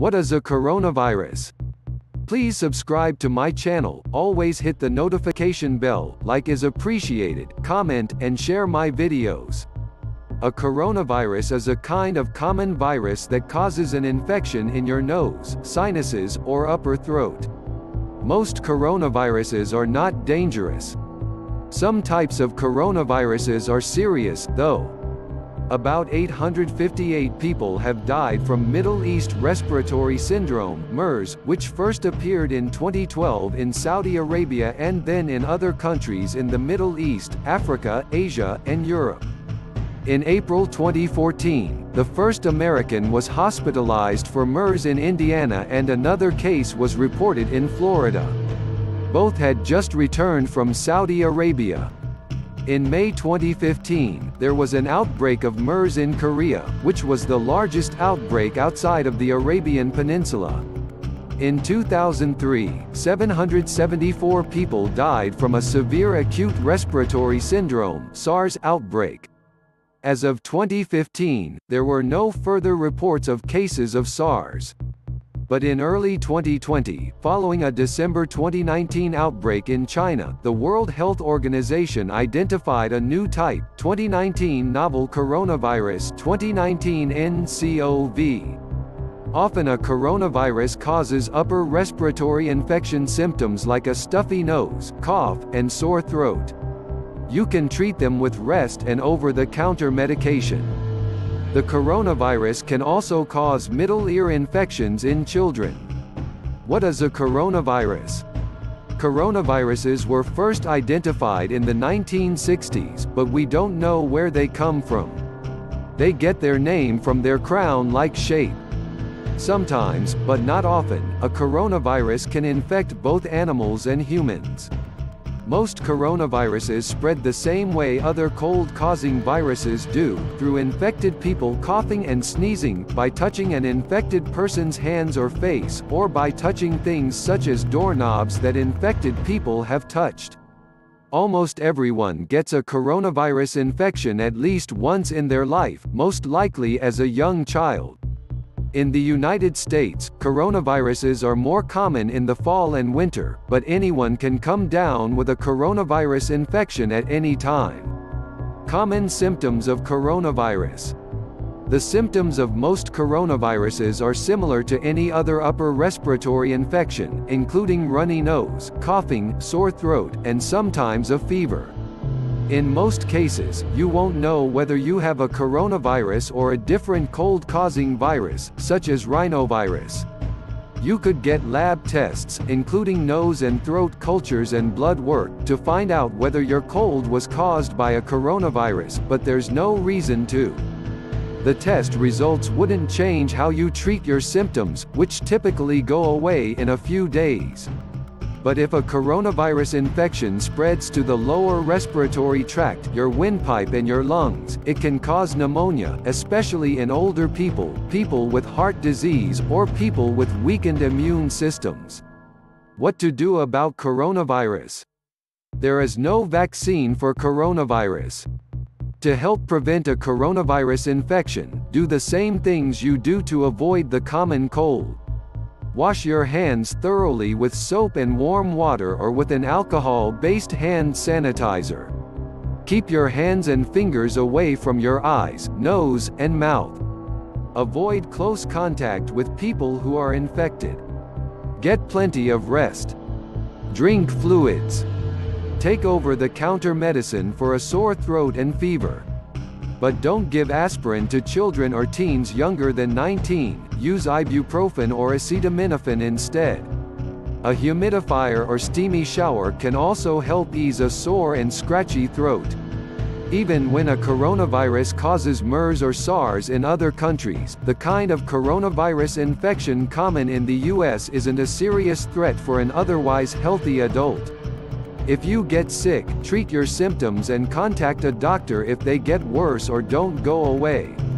What is a coronavirus? Please subscribe to my channel, always hit the notification bell, like is appreciated, comment, and share my videos. A coronavirus is a kind of common virus that causes an infection in your nose, sinuses, or upper throat. Most coronaviruses are not dangerous. Some types of coronaviruses are serious, though. About 858 people have died from Middle East Respiratory Syndrome (MERS), which first appeared in 2012 in Saudi Arabia and then in other countries in the Middle East, Africa, Asia, and Europe. In April 2014, the first American was hospitalized for MERS in Indiana and another case was reported in Florida. Both had just returned from Saudi Arabia. In May 2015, there was an outbreak of MERS in Korea, which was the largest outbreak outside of the Arabian Peninsula. In 2003, 774 people died from a severe acute respiratory syndrome (SARS) outbreak. As of 2015, there were no further reports of cases of SARS. But in early 2020, following a December 2019 outbreak in China, the World Health Organization identified a new type, 2019 novel coronavirus, 2019-nCoV. Often a coronavirus causes upper respiratory infection symptoms like a stuffy nose, cough, and sore throat. You can treat them with rest and over-the-counter medication. The coronavirus can also cause middle ear infections in children. What is a coronavirus? Coronaviruses were first identified in the 1960s, but we don't know where they come from. They get their name from their crown-like shape. Sometimes, but not often, a coronavirus can infect both animals and humans. Most coronaviruses spread the same way other cold-causing viruses do, through infected people coughing and sneezing, by touching an infected person's hands or face, or by touching things such as doorknobs that infected people have touched. Almost everyone gets a coronavirus infection at least once in their life, most likely as a young child. In the United States, coronaviruses are more common in the fall and winter, but anyone can come down with a coronavirus infection at any time. Common symptoms of coronavirus. The symptoms of most coronaviruses are similar to any other upper respiratory infection, including runny nose, coughing, sore throat, and sometimes a fever. In most cases, you won't know whether you have a coronavirus or a different cold-causing virus, such as rhinovirus. You could get lab tests, including nose and throat cultures and blood work, to find out whether your cold was caused by a coronavirus, but there's no reason to. The test results wouldn't change how you treat your symptoms, which typically go away in a few days. But if a coronavirus infection spreads to the lower respiratory tract, your windpipe and your lungs, it can cause pneumonia, especially in older people, people with heart disease, or people with weakened immune systems. What to do about coronavirus? There is no vaccine for coronavirus. To help prevent a coronavirus infection, do the same things you do to avoid the common cold. Wash your hands thoroughly with soap and warm water or with an alcohol-based hand sanitizer. Keep your hands and fingers away from your eyes, nose, and mouth. Avoid close contact with people who are infected. Get plenty of rest. Drink fluids. Take over-the-counter medicine for a sore throat and fever. But don't give aspirin to children or teens younger than 19, use ibuprofen or acetaminophen instead. A humidifier or steamy shower can also help ease a sore and scratchy throat. Even when a coronavirus causes MERS or SARS in other countries, the kind of coronavirus infection common in the US isn't a serious threat for an otherwise healthy adult. If you get sick, treat your symptoms and contact a doctor if they get worse or don't go away.